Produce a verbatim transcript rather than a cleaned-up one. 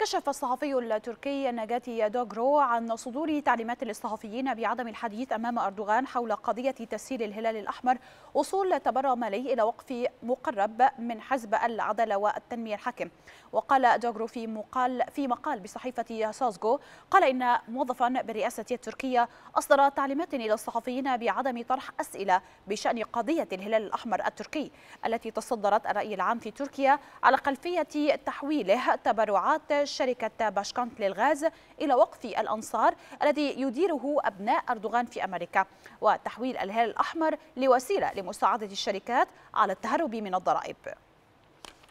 كشف الصحفي التركي نجاتي دوغرو عن صدور تعليمات للصحفيين بعدم الحديث أمام أردوغان حول قضية تسهيل الهلال الأحمر وصول تبرع مالي إلى وقف مقرب من حزب العدالة والتنمية الحاكم. وقال دوغرو في مقال في مقال بصحيفة سازجو، قال إن موظفا بالرئاسة التركية أصدر تعليمات إلى الصحفيين بعدم طرح أسئلة بشأن قضية الهلال الأحمر التركي التي تصدرت الرأي العام في تركيا على خلفية تحويله تبرعات شركة باشكونت للغاز إلى وقف الأنصار الذي يديره أبناء أردوغان في أمريكا، وتحويل الهلال الأحمر لوسيلة لمساعدة الشركات على التهرب من الضرائب.